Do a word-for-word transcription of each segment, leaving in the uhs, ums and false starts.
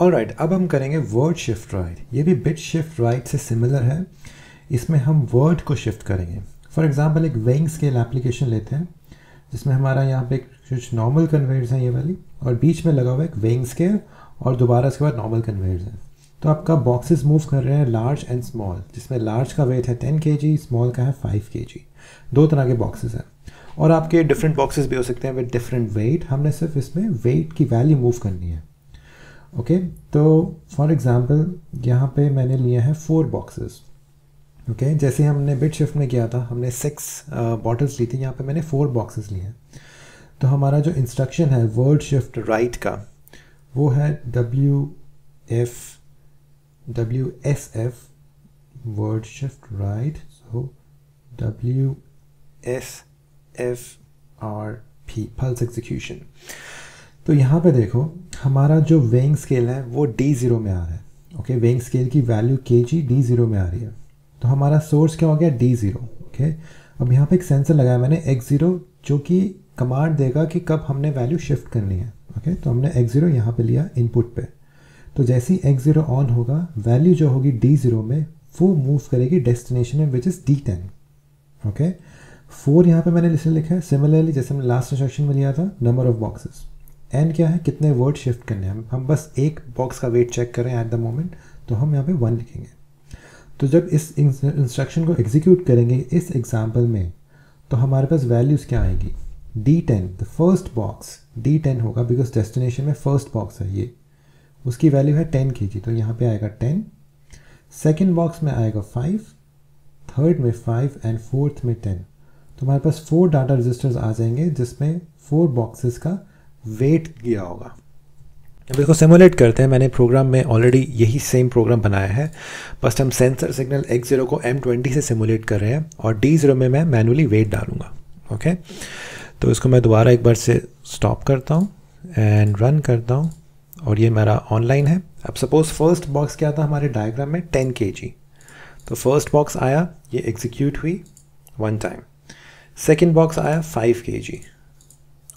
All right right, अब हम करेंगे वर्ड शिफ्ट राइट। ये भी बिट शिफ्ट राइट से सिमिलर है, इसमें हम वर्ड को शिफ्ट करेंगे। फॉर एग्जांपल एक वेइंग स्केल एप्लीकेशन लेते हैं जिसमें हमारा यहाँ पे कुछ नॉर्मल कन्वेयर्स हैं ये वाली, और बीच में लगा हुआ एक वेइंग स्केल और दोबारा इसके बाद नॉर्मल कन्वेयर्स हैं। तो आपका बॉक्सेस मूव कर रहे हैं लार्ज एंड स्मॉल, जिसमें लार्ज का वेट है टेन के जी, स्मॉल का है फाइव के जी। दो तरह के बॉक्सेस हैं और आपके डिफरेंट बॉक्सेस भी हो सकते हैं विद डिफरेंट वेट। हमने सिर्फ इसमें वेट की वैल्यू मूव करनी है। ओके okay, तो फॉर एग्जांपल यहाँ पे मैंने लिए हैं फोर बॉक्सेस। ओके, जैसे हमने बिट शिफ्ट में किया था, हमने सिक्स बॉटल्स ली थी, यहाँ पे मैंने फोर बॉक्सेस लिए हैं। तो हमारा जो इंस्ट्रक्शन है वर्ड शिफ्ट राइट का वो है W F W S F word shift right, so W S F R P pulse execution. तो यहाँ पे देखो हमारा जो वेइंग स्केल है वो डी ज़ीरो में आ रहा है। ओके, वेइंग स्केल की value K G D zero में आ रही है। तो हमारा सोर्स क्या हो गया, डी ज़ीरो। ओके, अब यहाँ पे एक सेंसर लगाया मैंने एक्स ज़ीरो, जो कि कमांड देगा कि कब हमने वैल्यू शिफ्ट करनी है। ओके, तो हमने एक्स ज़ीरो यहाँ पे लिया इनपुट पे। तो जैसे ही एक्स ज़ीरो ऑन होगा, वैल्यू जो होगी डी ज़ीरो में वो मूव करेगी डेस्टिनेशन में, which is D ten. Okay, for यहाँ पर मैंने इसे लिखा है। सिमिलरली जैसे हमने लास्ट इंस्ट्रक्शन में लिया था नंबर ऑफ बॉक्सेस, एंड क्या है कितने वर्ड शिफ्ट करने हैं, हम बस एक बॉक्स का वेट चेक करें एट द मोमेंट, तो हम यहाँ पे वन लिखेंगे। तो जब इस इंस्ट्रक्शन को एग्जीक्यूट करेंगे इस एग्जांपल में, तो हमारे पास वैल्यूज़ क्या आएंगी, D ten, the first box D ten होगा, बिकॉज डेस्टिनेशन में फर्स्ट बॉक्स है ये, उसकी वैल्यू है टेन के जी, तो यहाँ पर आएगा टेन। सेकेंड बॉक्स में आएगा फाइव, थर्ड में फाइव एंड फोर्थ में टेन। तो हमारे पास फोर डाटा रजिस्टर्स आ जाएंगे जिसमें फोर बॉक्सेस का वेट किया होगा। अब इसको सिमुलेट करते हैं। मैंने प्रोग्राम में ऑलरेडी यही सेम प्रोग्राम बनाया है, बस हम सेंसर सिग्नल एक्स ज़ीरो को एम ट्वेंटी से सिमुलेट कर रहे हैं और डी ज़ीरो में मैं मैनुअली वेट डालूंगा। ओके, तो इसको मैं दोबारा एक बार से स्टॉप करता हूँ एंड रन करता हूँ, और ये मेरा ऑनलाइन है। अब सपोज़ फर्स्ट बॉक्स क्या था हमारे डायग्राम में, टेन के जी। तो फर्स्ट बॉक्स आया, ये एग्जीक्यूट हुई वन टाइम। सेकेंड बॉक्स आया फाइव के जी,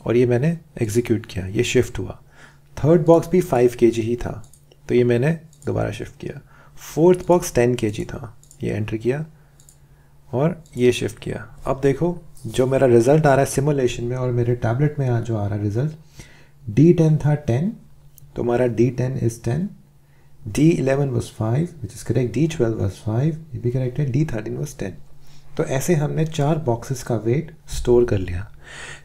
और ये मैंने एग्जीक्यूट किया, ये शिफ्ट हुआ। थर्ड बॉक्स भी फाइव के जी ही था, तो ये मैंने दोबारा शिफ्ट किया। फोर्थ बॉक्स टेन के जी था, ये एंटर किया और ये शिफ्ट किया। अब देखो जो मेरा रिज़ल्ट आ रहा है सिमुलेशन में और मेरे टैबलेट में आज जो आ रहा है रिज़ल्ट, डी टेन था टेन, तो हमारा D ten is ten, D eleven was five which is correct, D twelve was five, ये भी करेक्ट है, डी थर्टीन वॉज टेन। तो ऐसे हमने चार बॉक्सेस का वेट स्टोर कर लिया।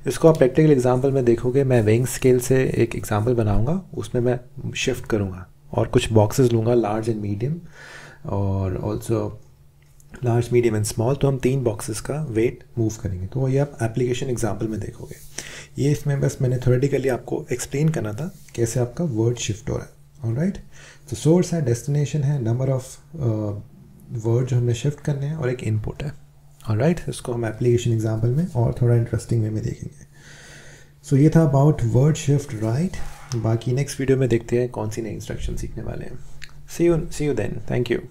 इसको आप प्रैक्टिकल एग्जांपल में देखोगे। मैं वेइंग स्केल से एक एग्जांपल बनाऊंगा, उसमें मैं शिफ्ट करूंगा और कुछ बॉक्सेस लूंगा लार्ज एंड मीडियम और also large medium and small. तो हम तीन बॉक्सेस का वेट मूव करेंगे। तो ये आप एप्लीकेशन एग्जांपल में देखोगे। ये इसमें बस मैंने थ्योरेटिकली आपको एक्सप्लेन करना था कैसे आपका वर्ड शिफ्ट हो रहा है। ऑलराइट, तो सोर्स है, डेस्टिनेशन है, नंबर ऑफ वर्ड जो हमने शिफ्ट करने हैं और एक इनपुट है। ऑलराइट right, इसको हम एप्लीकेशन एग्जांपल में और थोड़ा इंटरेस्टिंग वे में देखेंगे। सो so, ये था अबाउट वर्ड शिफ्ट राइट। बाकी नेक्स्ट वीडियो में देखते हैं कौन सी नई इंस्ट्रक्शन सीखने वाले हैं। See you see you then, thank you.